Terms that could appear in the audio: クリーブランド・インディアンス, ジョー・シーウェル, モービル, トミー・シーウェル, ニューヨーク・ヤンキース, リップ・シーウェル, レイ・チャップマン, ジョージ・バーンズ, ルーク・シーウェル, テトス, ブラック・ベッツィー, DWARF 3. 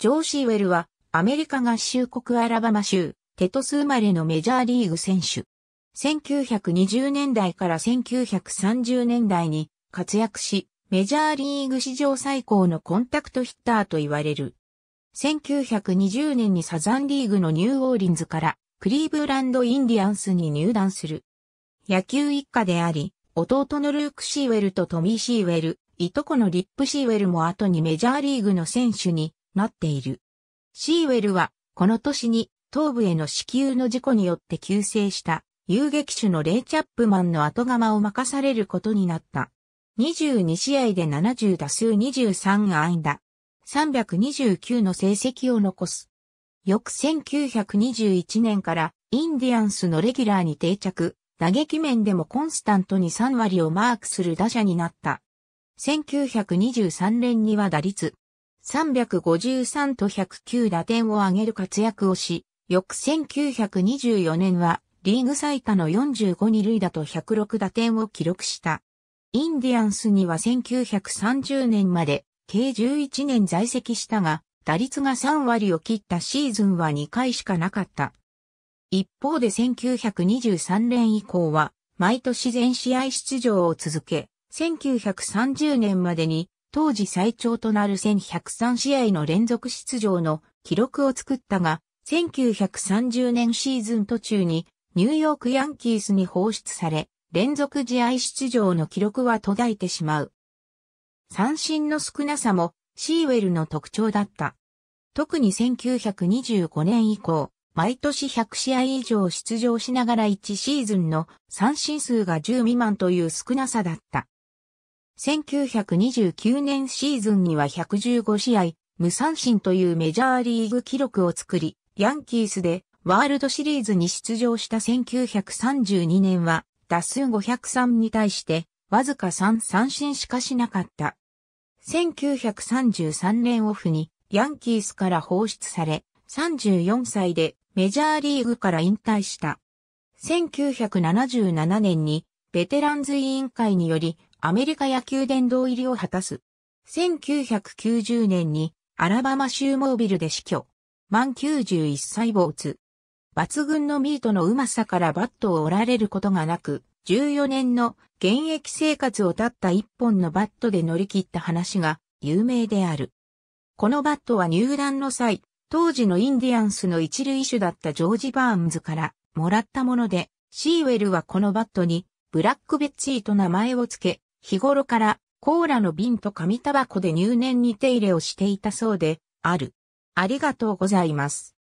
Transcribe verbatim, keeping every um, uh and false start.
ジョー・シーウェルは、アメリカ合衆国アラバマ州、テトス生まれのメジャーリーグ選手。せんきゅうひゃくにじゅうねんだいからせんきゅうひゃくさんじゅうねんだいに活躍し、メジャーリーグ史上最高のコンタクトヒッターと言われる。せんきゅうひゃくにじゅうねんにサザンリーグのニューオーリンズからクリーブランド・インディアンスに入団する。野球一家であり、弟のルーク・シーウェルとトミー・シーウェル、いとこのリップ・シーウェルも後にメジャーリーグの選手になっている。シーウェルは、この年に、頭部への刺球の事故によって急逝した、遊撃手のレイ・チャップマンの後釜を任されることになった。にじゅうにしあいでななじゅうだすうにじゅうさんあんだ、さんびゃくにじゅうきゅうの成績を残す。翌せんきゅうひゃくにじゅういちねんからインディアンスのレギュラーに定着、打撃面でもコンスタントにさんわりをマークする打者になった。せんきゅうひゃくにじゅうさんねんには打率さんびゃくごじゅうさんとひゃくきゅうだてんを上げる活躍をし、翌せんきゅうひゃくにじゅうよねんはリーグ最多のよんじゅうごにるいだとひゃくろくだてんを記録した。インディアンスにはせんきゅうひゃくさんじゅうねんまで計じゅういちねん在籍したが、打率がさんわりを切ったシーズンはにかいしかなかった。一方でせんきゅうひゃくにじゅうさんねん以降は毎年全試合出場を続け、せんきゅうひゃくさんじゅうねんまでに当時最長となるせんひゃくさんしあいの連続出場の記録を作ったが、せんきゅうひゃくさんじゅうねんシーズン途中にニューヨークヤンキースに放出され、連続試合出場の記録は途絶えてしまう。三振の少なさもシーウェルの特徴だった。特にせんきゅうひゃくにじゅうごねん以降、毎年ひゃくしあい以上出場しながらいちシーズンの三振数がじゅうみまんという少なさだった。せんきゅうひゃくにじゅうきゅうねんシーズンにはひゃくじゅうごしあい、無三振というメジャーリーグ記録を作り、ヤンキースでワールドシリーズに出場したせんきゅうひゃくさんじゅうにねんは打数ごひゃくさんに対してわずかさんさんしんしかしなかった。せんきゅうひゃくさんじゅうさんねんオフにヤンキースから放出されさんじゅうよんさいでメジャーリーグから引退した。せんきゅうひゃくななじゅうななねんにベテランズ委員会によりアメリカ野球殿堂入りを果たす。せんきゅうひゃくきゅうじゅうねんにアラバマ州モービルで死去。満きゅうじゅういっさい没。抜群のミートのうまさからバットを折られることがなく、じゅうよねんの現役生活を絶った一本のバットで乗り切った話が有名である。このバットは入団の際、当時のインディアンスの一塁手だったジョージ・バーンズからもらったもので、シーウェルはこのバットにブラック・ベッツィと名前を付け、日頃からコーラの瓶と紙タバコで入念に手入れをしていたそうである。ありがとうございます。